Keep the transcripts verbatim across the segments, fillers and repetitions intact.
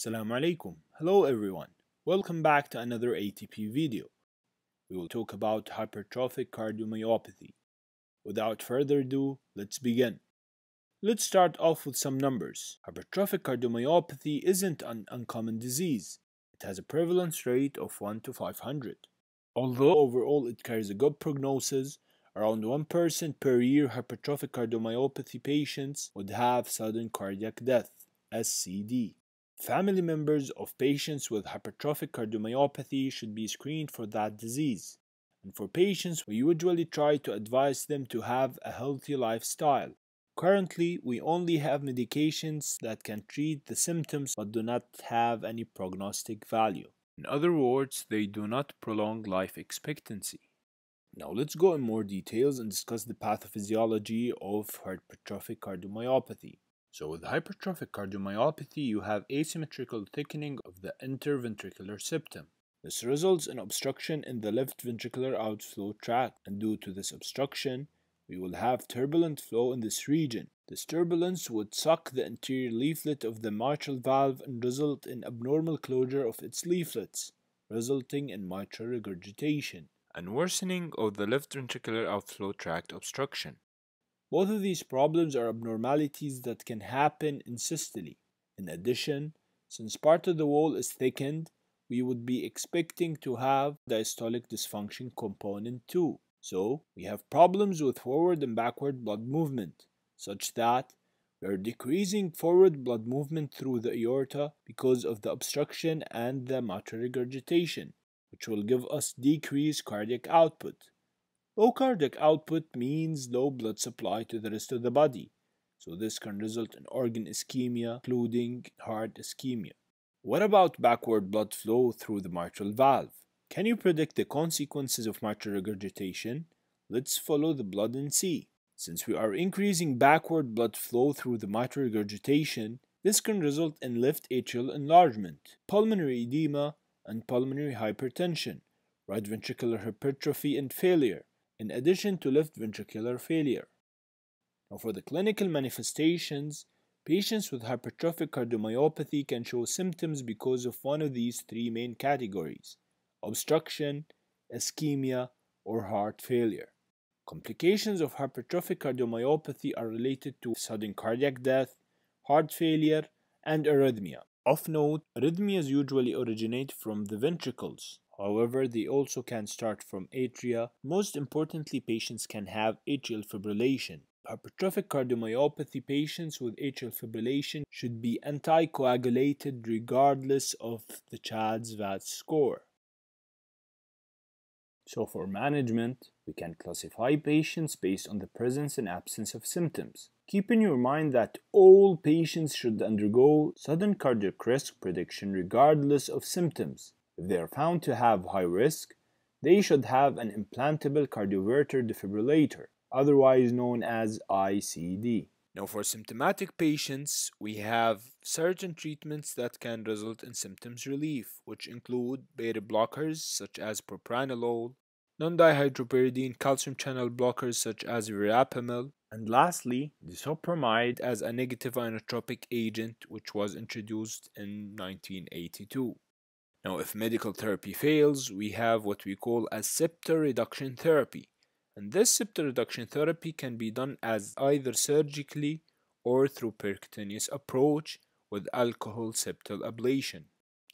Assalamu alaikum. Hello everyone. Welcome back to another A T P video. We will talk about hypertrophic cardiomyopathy. Without further ado, let's begin. Let's start off with some numbers. Hypertrophic cardiomyopathy isn't an uncommon disease. It has a prevalence rate of one to five hundred. Although overall it carries a good prognosis, around one percent per year hypertrophic cardiomyopathy patients would have sudden cardiac death, S C D. Family members of patients with hypertrophic cardiomyopathy should be screened for that disease. And for patients, we usually try to advise them to have a healthy lifestyle. Currently, we only have medications that can treat the symptoms but do not have any prognostic value. In other words, they do not prolong life expectancy. Now let's go in more details and discuss the pathophysiology of hypertrophic cardiomyopathy. So with hypertrophic cardiomyopathy, you have asymmetrical thickening of the interventricular septum. This results in obstruction in the left ventricular outflow tract, and due to this obstruction, we will have turbulent flow in this region. This turbulence would suck the anterior leaflet of the mitral valve and result in abnormal closure of its leaflets, resulting in mitral regurgitation and worsening of the left ventricular outflow tract obstruction. Both of these problems are abnormalities that can happen in systole. In addition, since part of the wall is thickened, we would be expecting to have diastolic dysfunction component too. So, we have problems with forward and backward blood movement, such that we are decreasing forward blood movement through the aorta because of the obstruction and the mitral regurgitation, which will give us decreased cardiac output. Low cardiac output means low blood supply to the rest of the body, so this can result in organ ischemia, including heart ischemia. What about backward blood flow through the mitral valve? Can you predict the consequences of mitral regurgitation? Let's follow the blood and see. Since we are increasing backward blood flow through the mitral regurgitation, this can result in left atrial enlargement, pulmonary edema, and pulmonary hypertension, right ventricular hypertrophy and failure, in addition to left ventricular failure. Now for the clinical manifestations, patients with hypertrophic cardiomyopathy can show symptoms because of one of these three main categories: obstruction, ischemia, or heart failure. Complications of hypertrophic cardiomyopathy are related to sudden cardiac death, heart failure, and arrhythmia. Of note, arrhythmias usually originate from the ventricles. However, they also can start from atria. Most importantly, patients can have atrial fibrillation. Hypertrophic cardiomyopathy patients with atrial fibrillation should be anticoagulated regardless of the C H A two D S two dash VASc score. So for management, we can classify patients based on the presence and absence of symptoms. Keep in your mind that all patients should undergo sudden cardiac risk prediction regardless of symptoms. If they are found to have high risk, they should have an implantable cardioverter defibrillator, otherwise known as I C D. Now for symptomatic patients, we have certain treatments that can result in symptoms relief, which include beta blockers such as propranolol, non-dihydropyridine calcium channel blockers such as verapamil, and lastly, disopyramide as a negative inotropic agent, which was introduced in nineteen eighty-two. Now, if medical therapy fails, we have what we call as septal reduction therapy. And this septal reduction therapy can be done as either surgically or through percutaneous approach with alcohol septal ablation.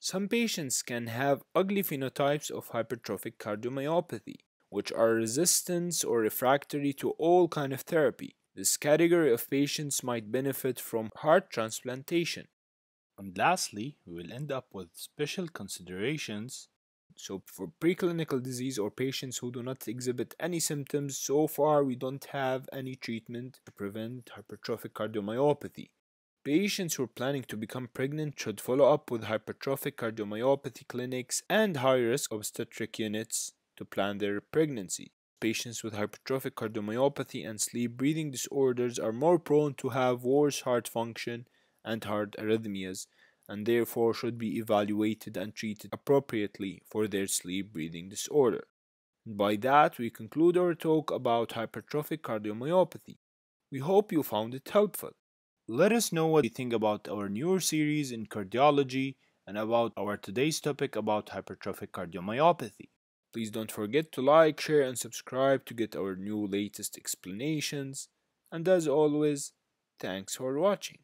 Some patients can have ugly phenotypes of hypertrophic cardiomyopathy, which are resistant or refractory to all kind of therapy. This category of patients might benefit from heart transplantation. And lastly, we will end up with special considerations. So for preclinical disease or patients who do not exhibit any symptoms, so far we don't have any treatment to prevent hypertrophic cardiomyopathy. Patients who are planning to become pregnant should follow up with hypertrophic cardiomyopathy clinics and high-risk obstetric units to plan their pregnancy. Patients with hypertrophic cardiomyopathy and sleep breathing disorders are more prone to have worse heart function and heart arrhythmias, and therefore should be evaluated and treated appropriately for their sleep breathing disorder. And by that, we conclude our talk about hypertrophic cardiomyopathy. We hope you found it helpful. Let us know what you think about our newer series in cardiology and about our today's topic about hypertrophic cardiomyopathy. Please don't forget to like, share, and subscribe to get our new latest explanations. And as always, thanks for watching.